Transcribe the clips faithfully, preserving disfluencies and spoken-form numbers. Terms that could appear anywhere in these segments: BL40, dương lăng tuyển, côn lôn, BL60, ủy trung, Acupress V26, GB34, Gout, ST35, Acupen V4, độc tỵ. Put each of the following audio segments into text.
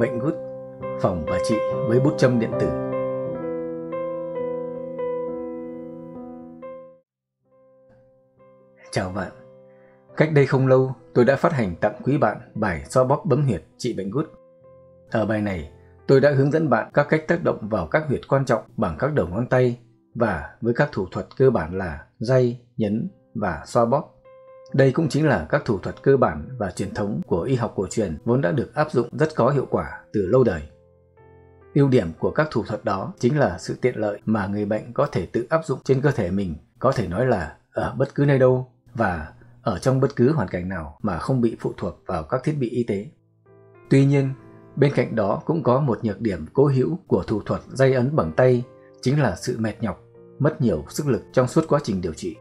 bệnh gút, phòng và trị với bút châm điện tử. Chào bạn, cách đây không lâu tôi đã phát hành tặng quý bạn bài xoa bóp bấm huyệt trị bệnh gút. Ở bài này tôi đã hướng dẫn bạn các cách tác động vào các huyệt quan trọng bằng các đầu ngón tay và với các thủ thuật cơ bản là day, nhấn và xoa bóp. Đây cũng chính là các thủ thuật cơ bản và truyền thống của y học cổ truyền vốn đã được áp dụng rất có hiệu quả từ lâu đời. Ưu điểm của các thủ thuật đó chính là sự tiện lợi mà người bệnh có thể tự áp dụng trên cơ thể mình, có thể nói là ở bất cứ nơi đâu và ở trong bất cứ hoàn cảnh nào mà không bị phụ thuộc vào các thiết bị y tế. Tuy nhiên, bên cạnh đó cũng có một nhược điểm cố hữu của thủ thuật day ấn bằng tay, chính là sự mệt nhọc, mất nhiều sức lực trong suốt quá trình điều trị.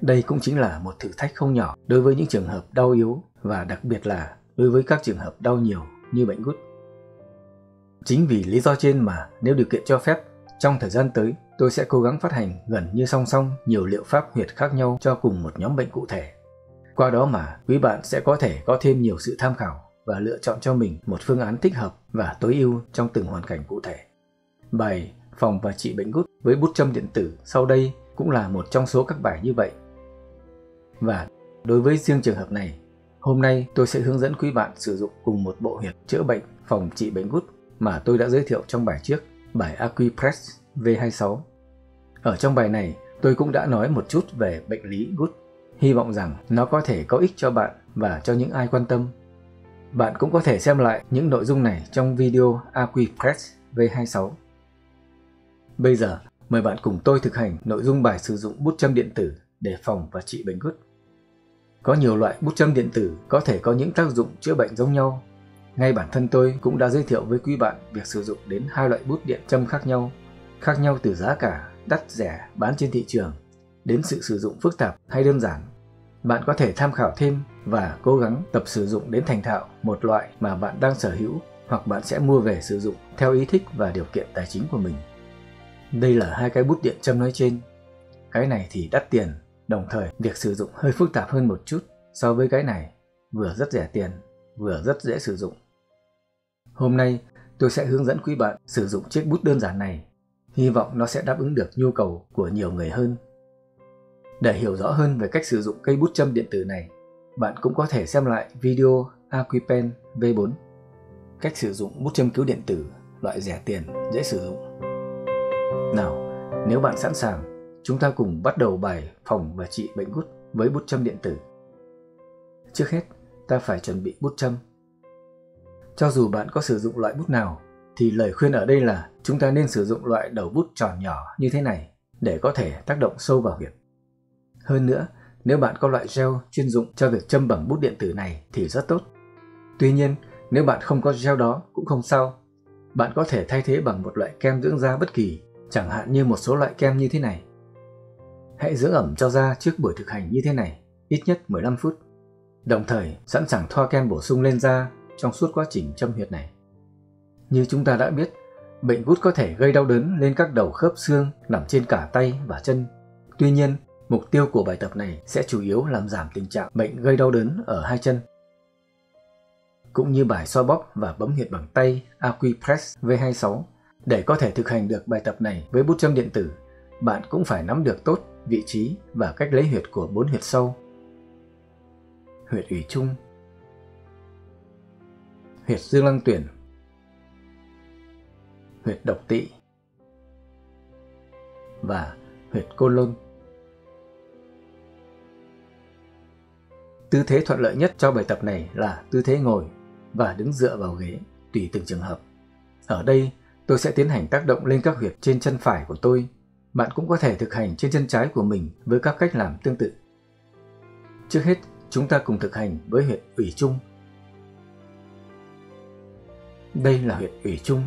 Đây cũng chính là một thử thách không nhỏ đối với những trường hợp đau yếu và đặc biệt là đối với các trường hợp đau nhiều như bệnh gút. Chính vì lý do trên mà nếu điều kiện cho phép, trong thời gian tới tôi sẽ cố gắng phát hành gần như song song nhiều liệu pháp huyệt khác nhau cho cùng một nhóm bệnh cụ thể. Qua đó mà quý bạn sẽ có thể có thêm nhiều sự tham khảo và lựa chọn cho mình một phương án thích hợp và tối ưu trong từng hoàn cảnh cụ thể. Bài phòng và trị bệnh gút với bút châm điện tử sau đây cũng là một trong số các bài như vậy. Và đối với riêng trường hợp này, hôm nay tôi sẽ hướng dẫn quý bạn sử dụng cùng một bộ huyệt chữa bệnh phòng trị bệnh gút mà tôi đã giới thiệu trong bài trước, bài Acupress V hai mươi sáu. Ở trong bài này, tôi cũng đã nói một chút về bệnh lý gút, hy vọng rằng nó có thể có ích cho bạn và cho những ai quan tâm. Bạn cũng có thể xem lại những nội dung này trong video Acupress V hai mươi sáu. Bây giờ, mời bạn cùng tôi thực hành nội dung bài sử dụng bút châm điện tử để phòng và trị bệnh gút. Có nhiều loại bút châm điện tử có thể có những tác dụng chữa bệnh giống nhau. Ngay bản thân tôi cũng đã giới thiệu với quý bạn việc sử dụng đến hai loại bút điện châm khác nhau, khác nhau từ giá cả, đắt rẻ, bán trên thị trường, đến sự sử dụng phức tạp hay đơn giản. Bạn có thể tham khảo thêm và cố gắng tập sử dụng đến thành thạo một loại mà bạn đang sở hữu hoặc bạn sẽ mua về sử dụng theo ý thích và điều kiện tài chính của mình. Đây là hai cái bút điện châm nói trên. Cái này thì đắt tiền, đồng thời việc sử dụng hơi phức tạp hơn một chút so với cái này, vừa rất rẻ tiền, vừa rất dễ sử dụng. Hôm nay tôi sẽ hướng dẫn quý bạn sử dụng chiếc bút đơn giản này, hy vọng nó sẽ đáp ứng được nhu cầu của nhiều người hơn. Để hiểu rõ hơn về cách sử dụng cây bút châm điện tử này, bạn cũng có thể xem lại video Acupen V bốn, cách sử dụng bút châm cứu điện tử, loại rẻ tiền, dễ sử dụng. Nào, nếu bạn sẵn sàng, chúng ta cùng bắt đầu bài phòng và trị bệnh gút với bút châm điện tử. Trước hết, ta phải chuẩn bị bút châm. Cho dù bạn có sử dụng loại bút nào, thì lời khuyên ở đây là chúng ta nên sử dụng loại đầu bút tròn nhỏ như thế này để có thể tác động sâu vào huyệt. Hơn nữa, nếu bạn có loại gel chuyên dụng cho việc châm bằng bút điện tử này thì rất tốt. Tuy nhiên, nếu bạn không có gel đó cũng không sao. Bạn có thể thay thế bằng một loại kem dưỡng da bất kỳ, chẳng hạn như một số loại kem như thế này. Hãy dưỡng ẩm cho da trước buổi thực hành như thế này, ít nhất mười lăm phút. Đồng thời, sẵn sàng thoa kem bổ sung lên da trong suốt quá trình châm huyệt này. Như chúng ta đã biết, bệnh gút có thể gây đau đớn lên các đầu khớp xương nằm trên cả tay và chân. Tuy nhiên, mục tiêu của bài tập này sẽ chủ yếu làm giảm tình trạng bệnh gây đau đớn ở hai chân. Cũng như bài xoa bóp và bấm huyệt bằng tay Acupress V hai mươi sáu, để có thể thực hành được bài tập này với bút châm điện tử, bạn cũng phải nắm được tốt vị trí và cách lấy huyệt của bốn huyệt sau: huyệt ủy trung, huyệt dương lăng tuyển, huyệt độc tỵ và huyệt colon. Tư thế thuận lợi nhất cho bài tập này là tư thế ngồi và đứng dựa vào ghế tùy từng trường hợp. Ở đây tôi sẽ tiến hành tác động lên các huyệt trên chân phải của tôi. Bạn cũng có thể thực hành trên chân trái của mình với các cách làm tương tự. Trước hết, chúng ta cùng thực hành với huyệt ủy trung. Đây là huyệt ủy trung.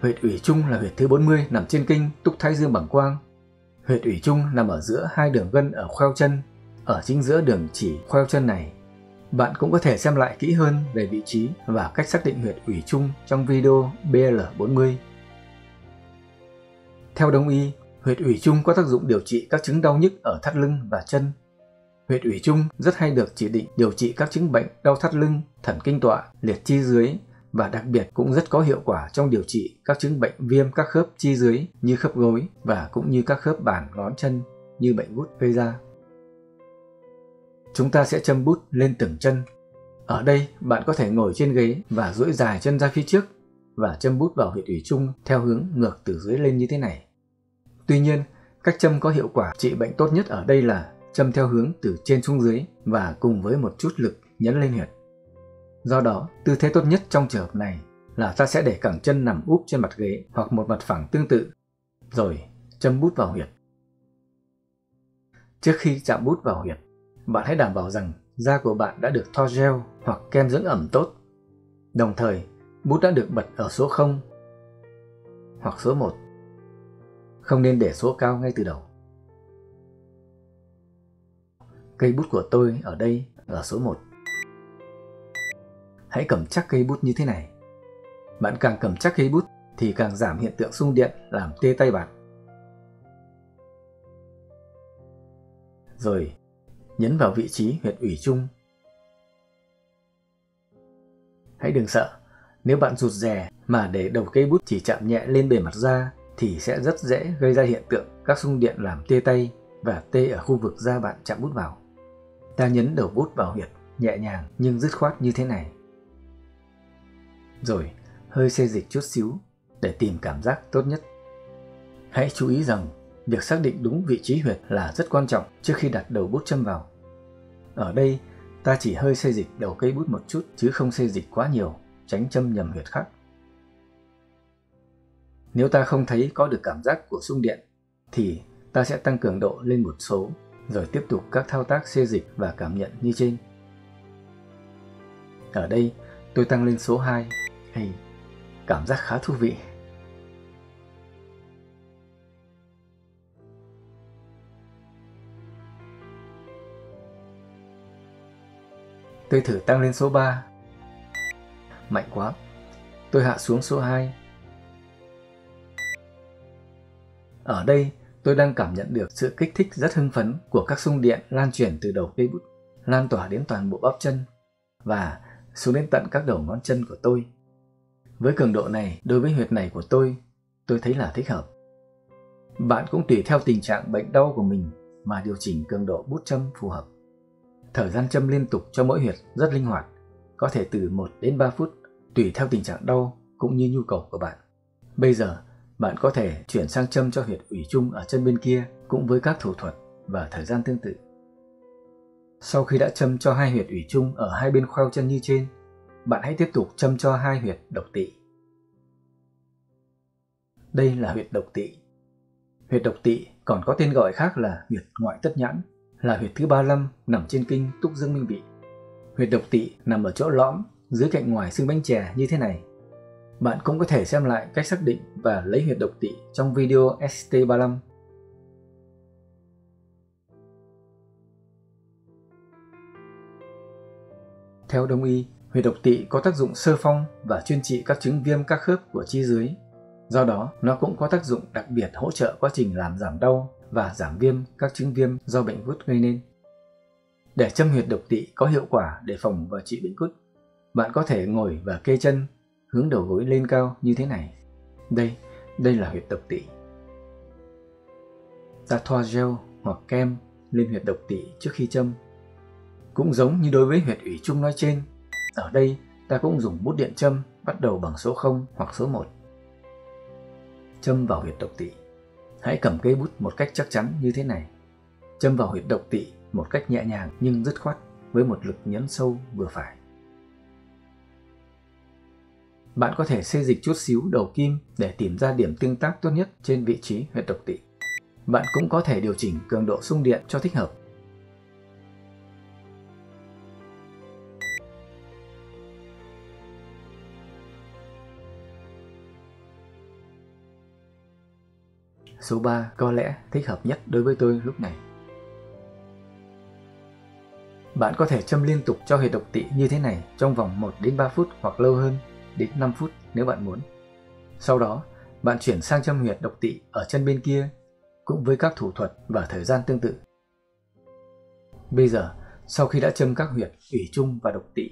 Huyệt ủy trung là huyệt thứ bốn mươi nằm trên kinh túc thái dương bảng quang. Huyệt ủy trung nằm ở giữa hai đường gân ở khoeo chân, ở chính giữa đường chỉ khoeo chân này. Bạn cũng có thể xem lại kỹ hơn về vị trí và cách xác định huyệt ủy trung trong video B L bốn mươi. Theo Đông y, huyệt ủy trung có tác dụng điều trị các chứng đau nhức ở thắt lưng và chân. Huyệt ủy trung rất hay được chỉ định điều trị các chứng bệnh đau thắt lưng, thần kinh tọa, liệt chi dưới, và đặc biệt cũng rất có hiệu quả trong điều trị các chứng bệnh viêm các khớp chi dưới như khớp gối và cũng như các khớp bàn ngón chân như bệnh gút gây ra. Chúng ta sẽ châm bút lên từng chân. Ở đây bạn có thể ngồi trên ghế và duỗi dài chân ra phía trước và châm bút vào huyệt ủy trung theo hướng ngược từ dưới lên như thế này. Tuy nhiên, cách châm có hiệu quả trị bệnh tốt nhất ở đây là châm theo hướng từ trên xuống dưới và cùng với một chút lực nhấn lên huyệt. Do đó, tư thế tốt nhất trong trường hợp này là ta sẽ để cẳng chân nằm úp trên mặt ghế hoặc một mặt phẳng tương tự, rồi châm bút vào huyệt. Trước khi chạm bút vào huyệt, bạn hãy đảm bảo rằng da của bạn đã được thoa gel hoặc kem dưỡng ẩm tốt. Đồng thời, bút đã được bật ở số không hoặc số một. Không nên để số cao ngay từ đầu. Cây bút của tôi ở đây là số một. Hãy cầm chắc cây bút như thế này. Bạn càng cầm chắc cây bút thì càng giảm hiện tượng xung điện làm tê tay bạn. Rồi nhấn vào vị trí huyệt ủy trung. Hãy đừng sợ, nếu bạn rụt rè mà để đầu cây bút chỉ chạm nhẹ lên bề mặt da thì sẽ rất dễ gây ra hiện tượng các xung điện làm tê tay và tê ở khu vực da bạn chạm bút vào. Ta nhấn đầu bút vào huyệt nhẹ nhàng nhưng dứt khoát như thế này. Rồi hơi xê dịch chút xíu để tìm cảm giác tốt nhất. Hãy chú ý rằng việc xác định đúng vị trí huyệt là rất quan trọng trước khi đặt đầu bút châm vào. Ở đây ta chỉ hơi xê dịch đầu cây bút một chút chứ không xê dịch quá nhiều, tránh châm nhầm huyệt khác. Nếu ta không thấy có được cảm giác của xung điện thì ta sẽ tăng cường độ lên một số rồi tiếp tục các thao tác xê dịch và cảm nhận như trên. Ở đây tôi tăng lên số hai. Hey, cảm giác khá thú vị. Tôi thử tăng lên số ba. Mạnh quá. Tôi hạ xuống số hai. Ở đây tôi đang cảm nhận được sự kích thích rất hưng phấn của các xung điện lan truyền từ đầu cây bút, lan tỏa đến toàn bộ bắp chân và xuống đến tận các đầu ngón chân của tôi. Với cường độ này, đối với huyệt này của tôi, tôi thấy là thích hợp. Bạn cũng tùy theo tình trạng bệnh đau của mình mà điều chỉnh cường độ bút châm phù hợp. Thời gian châm liên tục cho mỗi huyệt rất linh hoạt, có thể từ một đến ba phút, tùy theo tình trạng đau cũng như nhu cầu của bạn. Bây giờ, bạn có thể chuyển sang châm cho huyệt ủy trung ở chân bên kia cũng với các thủ thuật và thời gian tương tự. Sau khi đã châm cho hai huyệt ủy trung ở hai bên khoeo chân như trên, bạn hãy tiếp tục châm cho hai huyệt độc tỵ. Đây là huyệt độc tỵ. Huyệt độc tỵ còn có tên gọi khác là huyệt ngoại tất nhãn, là huyệt thứ ba mươi lăm nằm trên kinh túc dương minh vị. Huyệt độc tỵ nằm ở chỗ lõm dưới cạnh ngoài xương bánh chè như thế này. Bạn cũng có thể xem lại cách xác định và lấy huyệt độc tỵ trong video S T ba mươi lăm. Theo Đông y, huyệt độc tỵ có tác dụng sơ phong và chuyên trị các chứng viêm các khớp của chi dưới. Do đó, nó cũng có tác dụng đặc biệt hỗ trợ quá trình làm giảm đau và giảm viêm các chứng viêm do bệnh gút gây nên. Để châm huyệt độc tỵ có hiệu quả để phòng và trị bệnh gút, bạn có thể ngồi và kê chân, hướng đầu gối lên cao như thế này. Đây, đây là huyệt độc tỵ. Ta thoa gel hoặc kem lên huyệt độc tỵ trước khi châm. Cũng giống như đối với huyệt ủy trung nói trên, ở đây ta cũng dùng bút điện châm bắt đầu bằng số không hoặc số một. Châm vào huyệt độc tỵ. Hãy cầm cây bút một cách chắc chắn như thế này. Châm vào huyệt độc tỵ một cách nhẹ nhàng nhưng dứt khoát với một lực nhấn sâu vừa phải. Bạn có thể xê dịch chút xíu đầu kim để tìm ra điểm tương tác tốt nhất trên vị trí huyệt độc tỵ. Bạn cũng có thể điều chỉnh cường độ xung điện cho thích hợp. Số ba có lẽ thích hợp nhất đối với tôi lúc này. Bạn có thể châm liên tục cho huyệt độc tỵ như thế này trong vòng một đến ba phút hoặc lâu hơn, đến năm phút nếu bạn muốn. Sau đó, bạn chuyển sang châm huyệt độc tỵ ở chân bên kia cũng với các thủ thuật và thời gian tương tự. Bây giờ, sau khi đã châm các huyệt ủy trung và độc tỵ,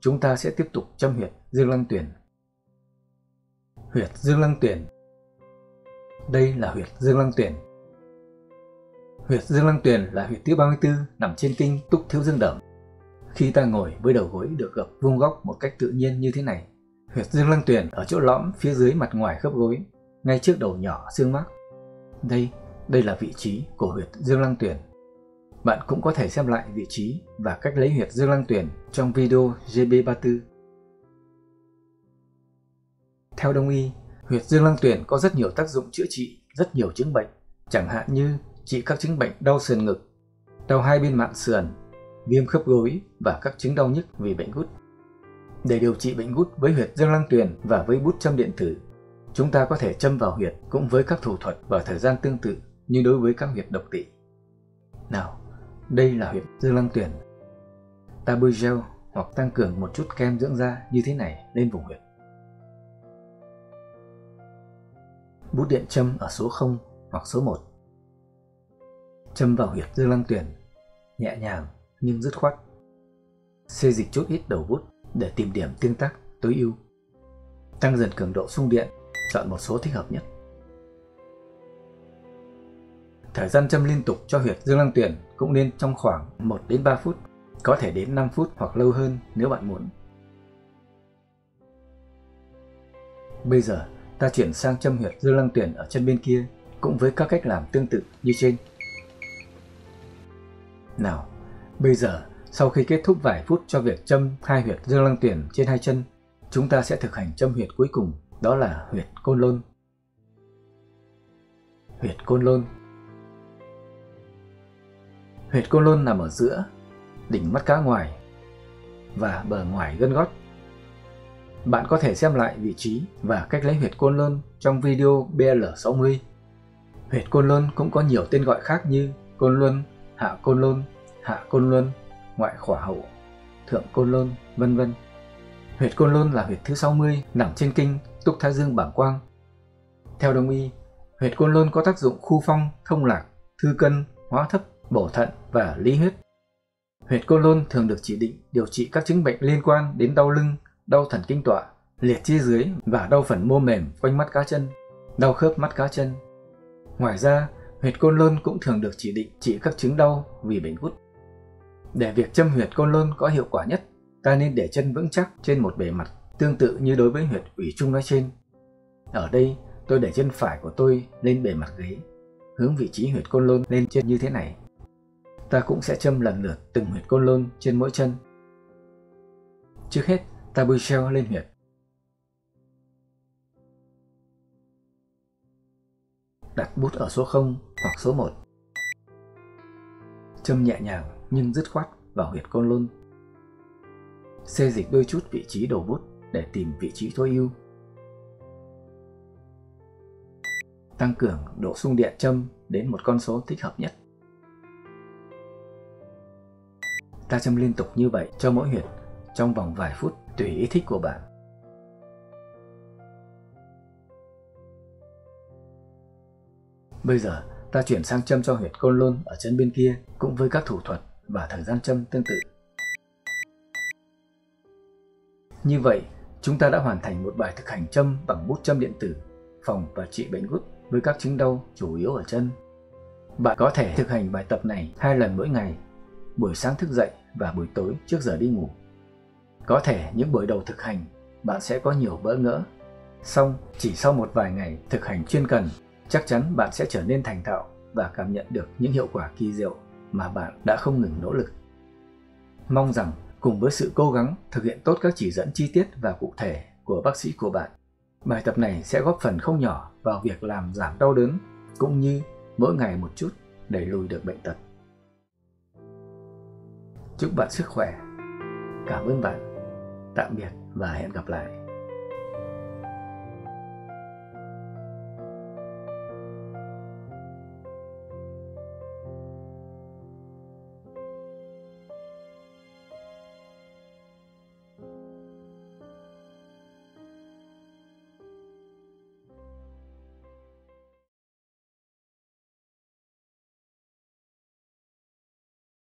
chúng ta sẽ tiếp tục châm huyệt dương lăng tuyển Huyệt dương lăng tuyển. Đây là huyệt dương lăng tuyển. Huyệt dương lăng tuyển là huyệt thứ ba mươi tư nằm trên kinh túc thiếu dương đởm. Khi ta ngồi với đầu gối được gập vuông góc một cách tự nhiên như thế này, huyệt dương lăng tuyển ở chỗ lõm phía dưới mặt ngoài khớp gối, ngay trước đầu nhỏ xương mắc. Đây, đây là vị trí của huyệt dương lăng tuyển. Bạn cũng có thể xem lại vị trí và cách lấy huyệt dương lăng tuyển trong video G B ba mươi tư. Theo Đông y, huyệt dương lăng tuyển có rất nhiều tác dụng chữa trị rất nhiều chứng bệnh, chẳng hạn như trị các chứng bệnh đau sườn ngực, đau hai bên mạn sườn, viêm khớp gối và các chứng đau nhức vì bệnh gút. Để điều trị bệnh gút với huyệt dương lăng tuyển và với bút châm điện tử, chúng ta có thể châm vào huyệt cũng với các thủ thuật và thời gian tương tự như đối với các huyệt độc tỵ. Nào, đây là huyệt dương lăng tuyển. Ta bôi gel hoặc tăng cường một chút kem dưỡng da như thế này lên vùng huyệt. Bút điện châm ở số không hoặc số một. Châm vào huyệt dương lăng tuyển, nhẹ nhàng nhưng dứt khoát. Xê dịch chút ít đầu bút để tìm điểm tương tác tối ưu. Tăng dần cường độ xung điện, chọn một số thích hợp nhất. Thời gian châm liên tục cho huyệt dương lăng tuyển cũng nên trong khoảng một đến ba phút, có thể đến năm phút hoặc lâu hơn nếu bạn muốn. Bây giờ ta chuyển sang châm huyệt dương lăng tuyển ở chân bên kia cũng với các cách làm tương tự như trên. Nào, bây giờ sau khi kết thúc vài phút cho việc châm hai huyệt dương lăng tuyển trên hai chân, chúng ta sẽ thực hành châm huyệt cuối cùng, đó là huyệt côn lôn. Huyệt côn lôn. Huyệt côn lôn nằm ở giữa đỉnh mắt cá ngoài và bờ ngoài gân gót. Bạn có thể xem lại vị trí và cách lấy huyệt côn lôn trong video B L sáu mươi. Huyệt côn lôn cũng có nhiều tên gọi khác như côn luân, hạ côn lôn, hạ côn luân, ngoại khỏa hậu, thượng côn lôn, vân vân. Huyệt côn lôn là huyệt thứ sáu mươi nằm trên kinh túc thái dương bảng quang. Theo Đông y, huyệt côn lôn có tác dụng khu phong, thông lạc, thư cân, hóa thấp, bổ thận và lý huyết. Huyệt côn lôn thường được chỉ định điều trị các chứng bệnh liên quan đến đau lưng, đau thần kinh tọa, liệt chi dưới và đau phần mô mềm quanh mắt cá chân, đau khớp mắt cá chân. Ngoài ra, huyệt côn lôn cũng thường được chỉ định trị các chứng đau vì bệnh gút. Để việc châm huyệt côn lôn có hiệu quả nhất, ta nên để chân vững chắc trên một bề mặt tương tự như đối với huyệt ủy trung nói trên. Ở đây, tôi để chân phải của tôi lên bề mặt ghế, hướng vị trí huyệt côn lôn lên trên như thế này. Ta cũng sẽ châm lần lượt từng huyệt côn lôn trên mỗi chân. Trước hết, ta bôi gel lên huyệt. Đặt bút ở số không hoặc số một. Châm nhẹ nhàng nhưng dứt khoát vào huyệt côn lôn. Xê dịch đôi chút vị trí đầu bút để tìm vị trí tối ưu. Tăng cường độ xung điện châm đến một con số thích hợp nhất. Ta châm liên tục như vậy cho mỗi huyệt trong vòng vài phút tùy ý thích của bạn. Bây giờ ta chuyển sang châm cho huyệt côn lôn ở chân bên kia cũng với các thủ thuật và thời gian châm tương tự. Như vậy, chúng ta đã hoàn thành một bài thực hành châm bằng bút châm điện tử, phòng và trị bệnh gút với các chứng đau chủ yếu ở chân. Bạn có thể thực hành bài tập này hai lần mỗi ngày, buổi sáng thức dậy và buổi tối trước giờ đi ngủ. Có thể những buổi đầu thực hành, bạn sẽ có nhiều bỡ ngỡ. Song, chỉ sau một vài ngày thực hành chuyên cần, chắc chắn bạn sẽ trở nên thành thạo và cảm nhận được những hiệu quả kỳ diệu mà bạn đã không ngừng nỗ lực. Mong rằng, cùng với sự cố gắng thực hiện tốt các chỉ dẫn chi tiết và cụ thể của bác sĩ của bạn, bài tập này sẽ góp phần không nhỏ vào việc làm giảm đau đớn, cũng như mỗi ngày một chút đẩy lùi được bệnh tật. Chúc bạn sức khỏe. Cảm ơn bạn. Tạm biệt và hẹn gặp lại.